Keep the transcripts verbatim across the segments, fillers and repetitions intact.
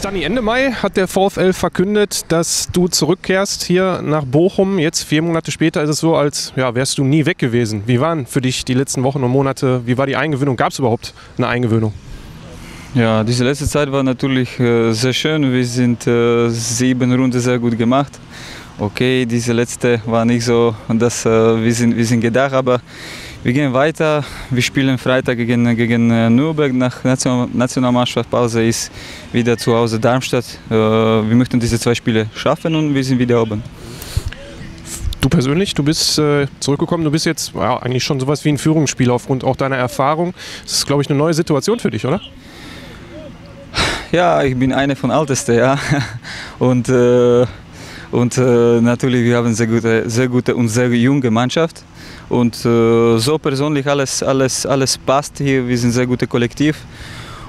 Stani, Ende Mai hat der VfL verkündet, dass du zurückkehrst hier nach Bochum. Jetzt vier Monate später ist es so, als ja, wärst du nie weg gewesen. Wie waren für dich die letzten Wochen und Monate? Wie war die Eingewöhnung? Gab es überhaupt eine Eingewöhnung? Ja, diese letzte Zeit war natürlich äh, sehr schön. Wir sind äh, sieben Runden sehr gut gemacht. Okay, diese letzte war nicht so, dass äh, wir, sind, wir sind gedacht, aber wir gehen weiter. Wir spielen Freitag gegen, gegen äh, Nürnberg. Nach Nation, Nationalmannschaftspause ist wieder zu Hause Darmstadt. Äh, wir möchten diese zwei Spiele schaffen und wir sind wieder oben. Du persönlich, du bist äh, zurückgekommen, du bist jetzt ja, eigentlich schon sowas wie ein Führungsspieler aufgrund auch deiner Erfahrung. Das ist, glaube ich, eine neue Situation für dich, oder? Ja, ich bin einer von Ältesten, ja. Und, äh, und äh, natürlich, wir haben eine sehr gute, sehr gute und sehr junge Mannschaft. Und äh, so persönlich, alles, alles, alles passt hier. Wir sind ein sehr gutes Kollektiv.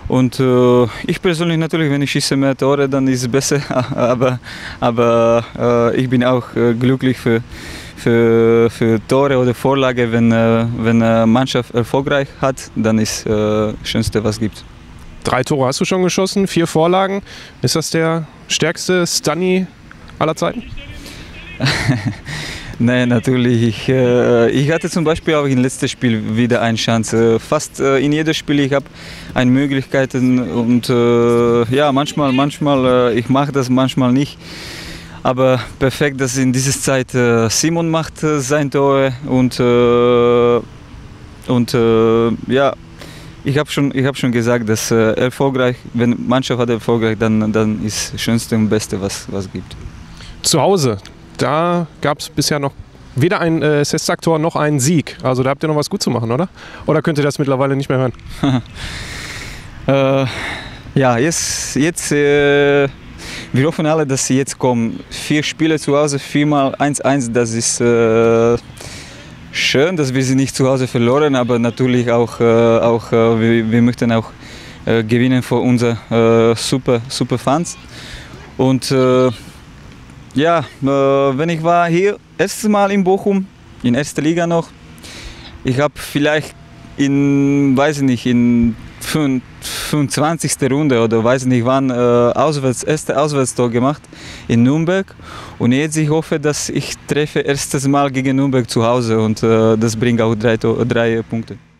Und äh, ich persönlich natürlich, wenn ich schieße mehr Tore, dann ist es besser. Aber, aber äh, ich bin auch äh, glücklich für, für, für Tore oder Vorlage. Wenn, äh, wenn eine Mannschaft erfolgreich hat, dann ist äh, das Schönste, was es gibt. Drei Tore hast du schon geschossen, vier Vorlagen. Ist das der stärkste Stani aller Zeiten? Nein, natürlich. Ich, äh, ich hatte zum Beispiel auch im letzten Spiel wieder eine Chance. Fast äh, in jedem Spiel ich habe eine Möglichkeit und äh, ja, manchmal, manchmal, äh, ich mache das, manchmal nicht. Aber perfekt, dass in dieser Zeit äh, Simon macht äh, sein Tor und, äh, und äh, ja. Ich habe schon, ich hab schon gesagt, dass äh, erfolgreich, wenn Mannschaft hat erfolgreich, dann, dann ist das Schönste und Beste, was es gibt. Zu Hause, da gab es bisher noch weder ein äh, Sestak-Tor noch einen Sieg. Also da habt ihr noch was gut zu machen, oder? Oder könnt ihr das mittlerweile nicht mehr hören? äh, ja, jetzt, jetzt äh, wir hoffen alle, dass sie jetzt kommen. Vier Spiele zu Hause, viermal eins eins, das ist... Äh, schön, dass wir sie nicht zu Hause verloren, aber natürlich auch, äh, auch äh, wir, wir möchten auch äh, gewinnen für unsere äh, super, super Fans. Und äh, ja, äh, wenn ich war hier erstes Mal in Bochum, in erster Liga noch, ich habe vielleicht in, weiß nicht, in fünfundzwanzigsten Runde oder weiß nicht wann äh, auswärts, erste Auswärtstor gemacht in Nürnberg und jetzt ich hoffe, dass ich treffe erstes Mal gegen Nürnberg zu Hause und äh, das bringt auch drei, drei Punkte.